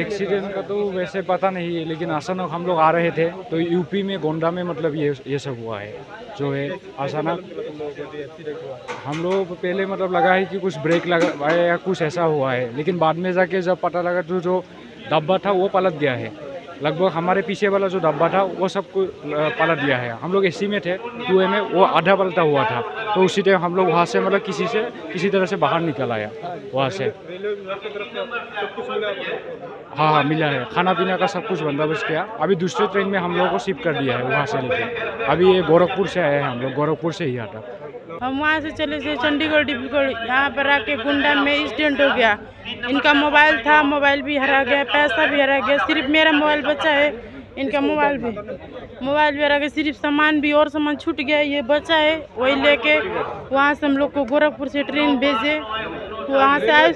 Accident का तो वैसे पता नहीं है, लेकिन अचानक हम लोग आ रहे थे तो यूपी में गोंडा में मतलब ये सब हुआ है जो है अचानक। हम लोग पहले मतलब लगा है कि कुछ ब्रेक लगा है या कुछ ऐसा हुआ है, लेकिन बाद में जाके जब पता लगा तो जो डब्बा था वो पलट गया है। लगभग हमारे पीछे वाला जो डब्बा था वो सबको पलट गया है। हम लोग एसी में थे, कुएं में, वो आधा पलटा हुआ था तो उसी टाइम हम लोग वहाँ से मतलब किसी तरह से बाहर निकल आया वहाँ से। हाँ, मिला है, खाना पीना का सब कुछ बंदोबस्त किया। अभी दूसरे ट्रेन में हम लोग को शिफ्ट कर दिया है वहाँ से लेके। अभी ये गोरखपुर से आए हैं हम लोग, गोरखपुर से ही आता। हम वहाँ से चले से चंडीगढ़ डिब्रूगढ़, यहाँ पर आके गुंडा में एक्सीडेंट हो गया। इनका मोबाइल था, मोबाइल भी हरा गया, पैसा भी हरा गया, सिर्फ मेरा मोबाइल बचा है। इनका मोबाइल भी हरा गया, सिर्फ सामान भी और सामान छूट गया, ये बचा है। वही लेके वहाँ से हम लोग को गोरखपुर से ट्रेन भेजे, वहाँ से आए।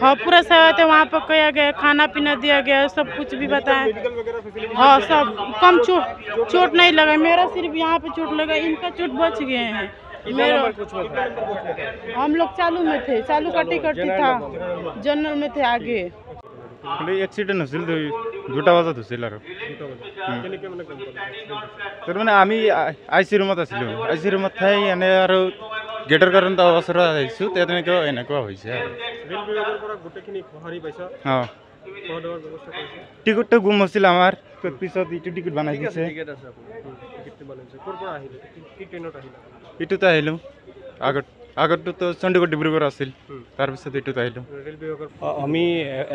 हाँ, पूरा सहायता वहाँ पर किया गया, खाना पीना दिया गया, सब कुछ भी बताया। हाँ, सब कम चोट नहीं लगा, मेरा सिर्फ यहाँ पे चोट लगा, इनका चोट बच गए हैं। हम लोग चालू में थे, चालू का टिकट था, जनरल में थे आगे। एक्सीडेंट होल दुटा बजात होल तर मैंने आम आईसी रूम आईसी रूम थे गेटर कारण अवसर एने टिकट गुम होल आमार टिकट बनाई इटूत आलो आगत तो चंडीगढ़ डिब्रूगढ़ आसिल तार पिছত इटूत आलो। आमी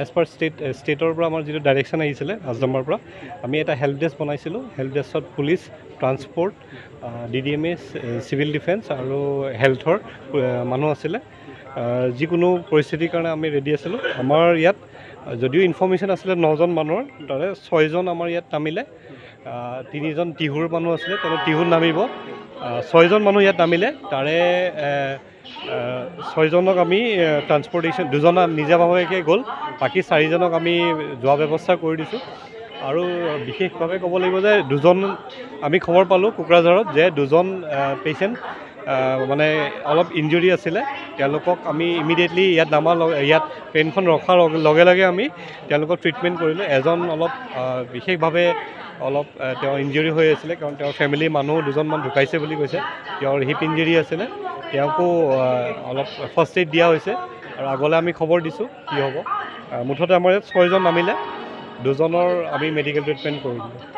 एज पर स्टेटर पर आमार जो डायरेक्शन आइसिले आजमर पर आमी एटा हेल्प डेस्क बनाइसिलो। हेल्प डेस्कत police transport DDMS civil defence आरो हेल्थर मानु आसिले। जिकुनो परिस्थितिर कारणे आमी रेडी आसिलो। आमार यात जदिও इनफर्मेशन आसिले 9 जन मानुर तारे 6 जन आमार यात नामिले, 3 जन टिहुर मानु आसिले तारे टिहुर नामिब। 6 जन मानु यात नामिले तारे 6 जनक आमी ट्रांसपोर्टेशन 2 जना निजाभावे गल, बाकी 4 जनक आमी जोआ व्यवस्था कर दिसो। और विशेषभावे कब लगे 2 जन आमी खबर पालो कोकराझारत जे 2 जन पेशेंट माने अलग इंजुरी आसिले, आमी इमिडिएटली इयात नामा इयात ट्रेनखन रखार लगे लगे आमी ट्रिटमेंट करिले। एजन अलग विशेषभावे अलग इंजुरी हो आसिले कारण फैमिली मानुह 2 जन ढुकाइसे बुली कैसे, हिप इंजुरी आसिले, अलग फर्स्ट एड दिया होइसे और आगले आमी खबर दिसो कि हबो। मुठते आमार 6 जन नामिले, 2 जनर आमी मेडिकल ट्रिटमेंट करिलो।